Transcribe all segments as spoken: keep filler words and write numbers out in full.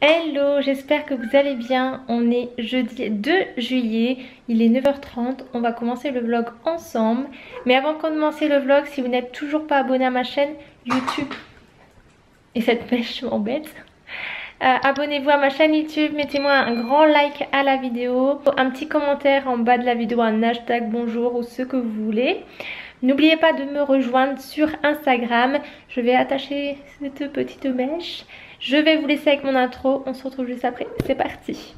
Hello, j'espère que vous allez bien. On est jeudi deux juillet, il est neuf heures trente, on va commencer le vlog ensemble. Mais avant de commencer le vlog, si vous n'êtes toujours pas abonné à ma chaîne YouTube, et cette pêche m'embête, euh, abonnez-vous à ma chaîne YouTube, mettez-moi un grand like à la vidéo, un petit commentaire en bas de la vidéo, un hashtag bonjour ou ce que vous voulez. N'oubliez pas de me rejoindre sur Instagram, je vais attacher cette petite mèche. Je vais vous laisser avec mon intro, on se retrouve juste après, c'est parti.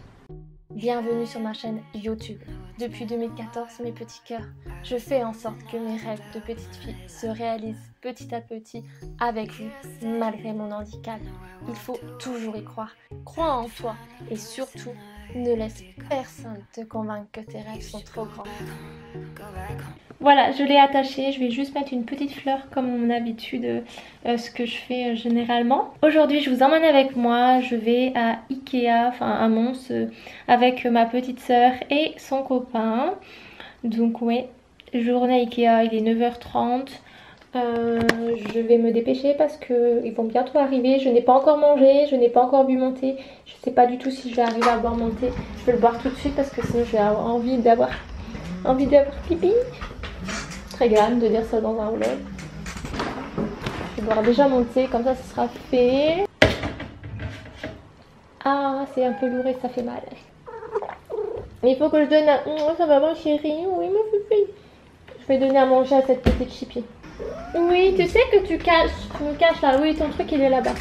Bienvenue sur ma chaîne YouTube. Depuis deux mille quatorze, mes petits cœurs, je fais en sorte que mes rêves de petite fille se réalisent petit à petit avec vous, malgré mon handicap. Il faut toujours y croire, crois en toi et surtout, ne laisse personne te convaincre que tes rêves sont trop grands. Voilà, je l'ai attaché, je vais juste mettre une petite fleur comme mon habitude, euh, ce que je fais euh, généralement. Aujourd'hui je vous emmène avec moi, je vais à Ikea, enfin à Mons, euh, avec ma petite sœur et son copain. Donc ouais, journée Ikea, il est neuf heures trente, euh, je vais me dépêcher parce qu'ils vont bientôt arriver. Je n'ai pas encore mangé, je n'ai pas encore bu mon thé, je ne sais pas du tout si je vais arriver à boire mon thé. Je vais le boire tout de suite parce que sinon je vais avoir envie d'avoir envie d'avoir pipi. Très grave de dire ça dans un vlog. Je vais boire déjà mon thé, comme ça ce sera fait. Ah, c'est un peu lourd et ça fait mal. Mais il faut que je donne à... Oh, ça va bon chérie, oui ma fille. Je vais donner à manger à cette petite chipie. Oui, tu sais que tu caches, tu me caches là. Oui, ton truc il est là-bas.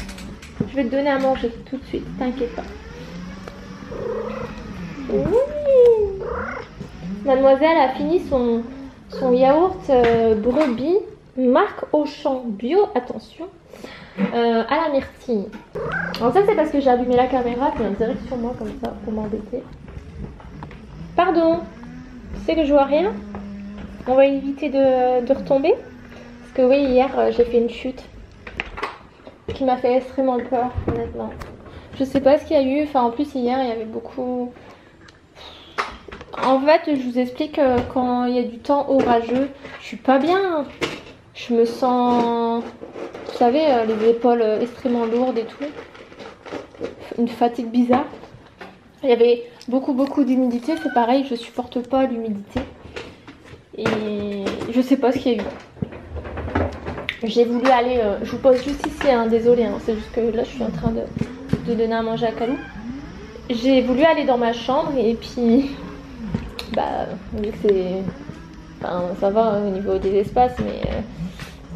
Je vais te donner à manger tout de suite, t'inquiète pas. Oui. Mademoiselle a fini son... son yaourt euh, brebis marque Auchan bio, attention, euh, à la myrtille. Alors ça c'est parce que j'ai allumé la caméra puis en direct sur moi comme ça pour m'embêter. Pardon, tu sais que je vois rien. On va éviter de, de retomber. Parce que oui, hier j'ai fait une chute qui m'a fait extrêmement peur honnêtement. Je sais pas ce qu'il y a eu, enfin en plus hier il y avait beaucoup... En fait, je vous explique, euh, quand il y a du temps orageux, je suis pas bien. Je me sens, vous savez, euh, les épaules euh, extrêmement lourdes et tout. Une fatigue bizarre. Il y avait beaucoup, beaucoup d'humidité. C'est pareil, je supporte pas l'humidité. Et je sais pas ce qu'il y a eu. J'ai voulu aller, euh, je vous pose juste ici, hein, désolée. Hein, c'est juste que là, je suis en train de, de donner à manger à Calou. J'ai voulu aller dans ma chambre et puis... Bah, vu que c'est... Enfin, ça va hein, au niveau des espaces, mais... Euh,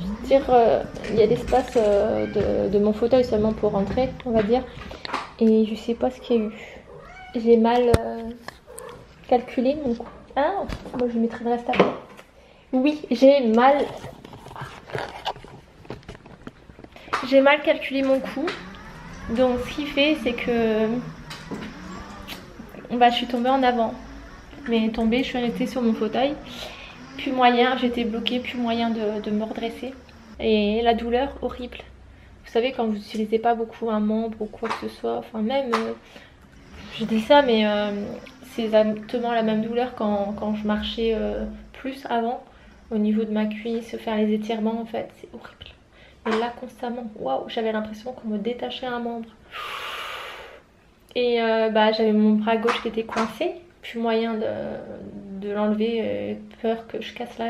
je veux dire, euh, il y a l'espace euh, de, de mon fauteuil seulement pour rentrer, on va dire. Et je sais pas ce qu'il y a eu. J'ai mal euh, calculé mon coup. Ah, moi je mettrai le reste après. Oui, j'ai mal... J'ai mal calculé mon coup. Donc ce qui fait, c'est que... Bah, je suis tombée en avant. Mais tombée, je suis restée sur mon fauteuil, plus moyen, j'étais bloquée, plus moyen de, de me redresser. Et la douleur, horrible. Vous savez, quand vous n'utilisez pas beaucoup un membre ou quoi que ce soit, enfin même, euh, je dis ça, mais euh, c'est exactement la même douleur quand, quand je marchais euh, plus avant, au niveau de ma cuisse, faire les étirements en fait, c'est horrible. Mais là, constamment, waouh, j'avais l'impression qu'on me détachait un membre. Et euh, bah, j'avais mon bras gauche qui était coincé. Plus moyen de, de l'enlever, peur que je casse la,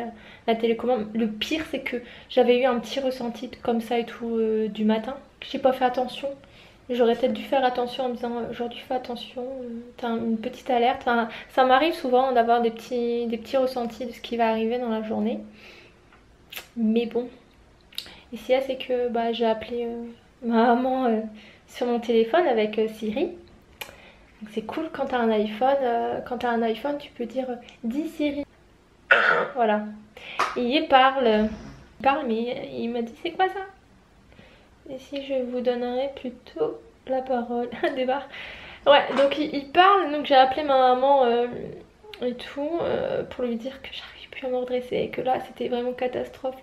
la télécommande. Le pire c'est que j'avais eu un petit ressenti de, comme ça et tout euh, du matin. J'ai pas fait attention. J'aurais peut-être dû faire attention en me disant aujourd'hui fais attention, t'as une petite alerte. Enfin, ça m'arrive souvent d'avoir des petits, des petits ressentis de ce qui va arriver dans la journée. Mais bon, ici c'est que bah, j'ai appelé euh, ma maman euh, sur mon téléphone avec euh, Siri. C'est cool quand t'as un iPhone, euh, quand t'as un iPhone tu peux dire « dis Siri ». Voilà. Et il parle, il parle mais il m'a dit « c'est quoi ça ?» Et si je vous donnerais plutôt la parole, débarque. Ouais, donc il, il parle, donc j'ai appelé ma maman euh, et tout euh, pour lui dire que j'arrive plus à me redresser et que là c'était vraiment catastrophe.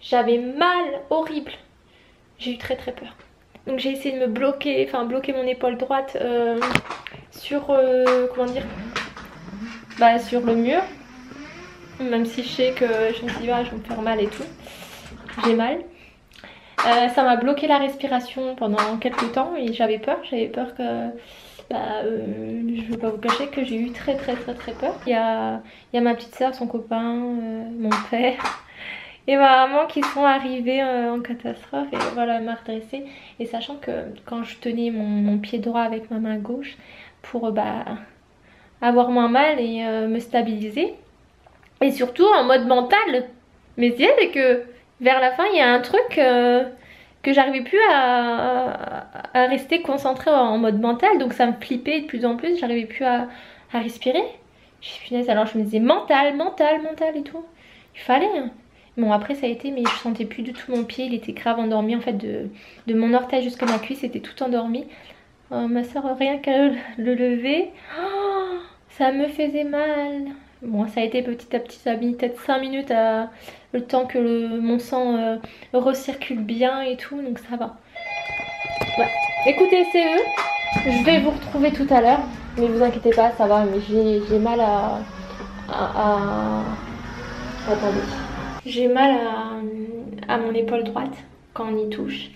J'avais mal, horrible. J'ai eu très très peur. Donc j'ai essayé de me bloquer, enfin bloquer mon épaule droite euh, sur, euh, comment dire, bah sur le mur. Même si je sais que je me dis, ah, je vais me faire mal et tout. J'ai mal. Euh, ça m'a bloqué la respiration pendant quelques temps et j'avais peur, j'avais peur que... Bah, euh, je ne vais pas vous cacher que j'ai eu très très très très peur. Il y a, il y a ma petite soeur, son copain, euh, mon père et ma maman qui sont arrivés euh, en catastrophe et voilà, elle m'a redressée. Et sachant que quand je tenais mon, mon pied droit avec ma main gauche pour euh, bah, avoir moins mal et euh, me stabiliser. Et surtout en mode mental, mais l'idée c'est que vers la fin il y a un truc... Euh, que j'arrivais plus à, à, à rester concentrée en mode mental, donc ça me flippait de plus en plus, j'arrivais plus à, à respirer. Je suis punaise, alors je me disais mental, mental, mental et tout. Il fallait. Bon, après ça a été, mais je sentais plus du tout mon pied, il était grave endormi en fait, de, de mon orteil jusqu'à ma cuisse, c'était tout endormi. Euh, ma soeur, rien qu'à le, le lever, oh, ça me faisait mal. Bon, ça a été petit à petit, ça a mis peut-être cinq minutes à... le temps que le, mon sang euh, recircule bien et tout, donc ça va. Ouais. Écoutez, c'est eux. Je vais vous retrouver tout à l'heure, mais vous inquiétez pas, ça va, mais j'ai mal à... à, à... Attendez. J'ai mal à, à mon épaule droite quand on y touche.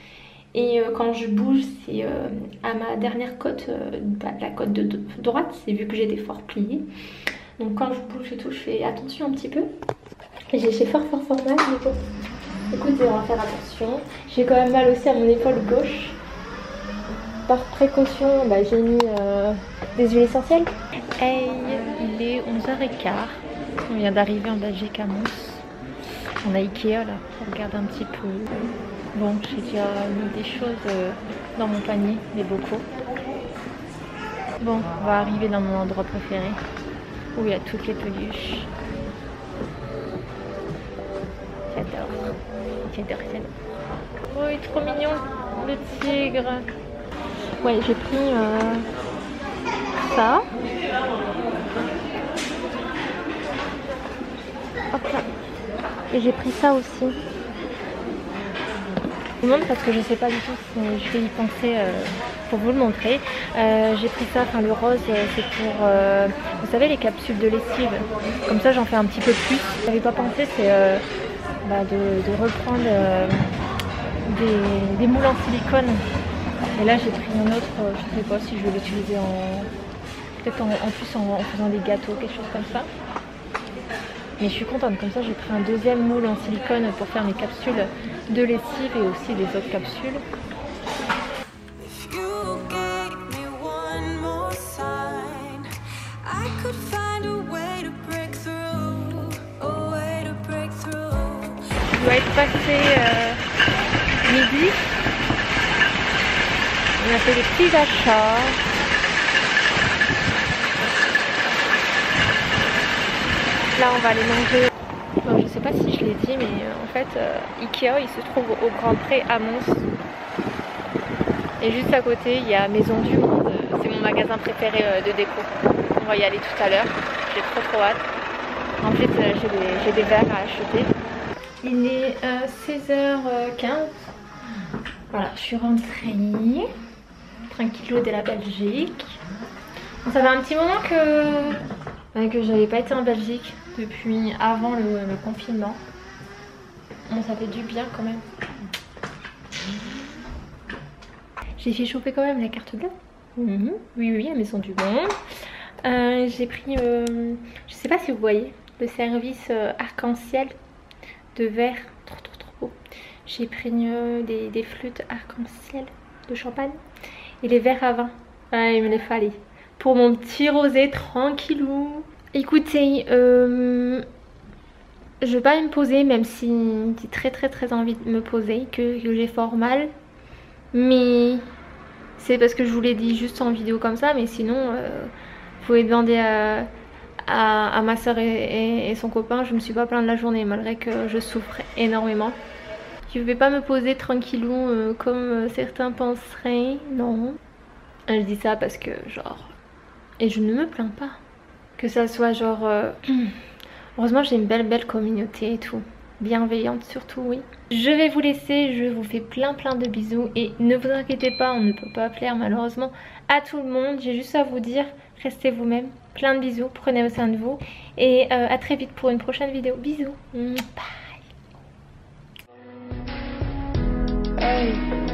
Et euh, quand je bouge, c'est euh, à ma dernière côte, euh, la côte de, de droite, c'est vu que j'étais fort pliée. Donc quand je bouge et tout, je fais attention un petit peu. J'ai fort fort fort mal, mais bon. Écoutez, on va faire attention. J'ai quand même mal aussi à mon épaule gauche. Par précaution, bah, j'ai mis euh, des huiles essentielles. Hey, il est onze heures quinze. On vient d'arriver en Belgique à Mons. On a Ikea là, on regarde un petit peu. Bon, j'ai déjà mis des choses dans mon panier, des bocaux. Bon, on va arriver dans mon endroit préféré, où il y a toutes les peluches. J'adore, j'adore, j'adore. Oh, il est trop mignon, le tigre. Ouais, j'ai pris euh, ça. Hop là. Et j'ai pris ça aussi. Je vous montre parce que je sais pas du tout si je vais y penser euh, pour vous le montrer. Euh, j'ai pris ça, enfin le rose, c'est pour, euh, vous savez, les capsules de lessive. Comme ça, j'en fais un petit peu plus. J'avais pas pensé, c'est... Euh, Bah de, de reprendre euh, des, des moules en silicone. Et là j'ai pris un autre, euh, je ne sais pas si je vais l'utiliser en... peut-être en, en plus en, en faisant des gâteaux, quelque chose comme ça. Mais je suis contente, comme ça j'ai pris un deuxième moule en silicone pour faire mes capsules de lessive et aussi des autres capsules. Il doit être passé euh, midi. On a fait des petits achats. Là, on va aller manger. Bon, je ne sais pas si je l'ai dit, mais euh, en fait, euh, Ikea, il se trouve au Grand Pré à Mons. Et juste à côté, il y a Maison du Monde. C'est mon magasin préféré euh, de déco. On va y aller tout à l'heure. J'ai trop trop hâte. En fait, euh, j'ai des, des verres à acheter. Il est euh, seize heures quinze. Voilà, je suis rentrée tranquillo de la Belgique. Ça fait un petit moment que, que j'avais pas été en Belgique depuis avant le, le confinement. Bon, ça fait du bien quand même. J'ai fait choper quand même la carte bleue. Mmh. Oui, oui, à Maison du Monde. Euh, J'ai pris, euh, je sais pas si vous voyez, le service euh, arc-en-ciel. De verre, trop trop trop beau. J'ai pris euh, des, des flûtes arc-en-ciel de champagne et les verres à vin. Ah, il me les fallait pour mon petit rosé tranquillou. Écoutez, euh, je vais pas me poser, même si j'ai très très très envie de me poser, que, que j'ai fort mal. Mais c'est parce que je vous l'ai dit juste en vidéo comme ça, mais sinon, euh, vous pouvez demander à. À, à ma soeur et, et, et son copain, je me suis pas plainte de la journée malgré que je souffre énormément. Je vais pas me poser tranquillou euh, comme certains penseraient, non. Je dis ça parce que genre... Et je ne me plains pas. Que ça soit genre... Euh... Heureusement j'ai une belle belle communauté et tout. Bienveillante surtout, oui. Je vais vous laisser, je vous fais plein plein de bisous et ne vous inquiétez pas, on ne peut pas plaire malheureusement à tout le monde. J'ai juste à vous dire, restez vous-même. Plein de bisous, prenez au soin de vous et euh, à très vite pour une prochaine vidéo. Bisous, bye. Hey.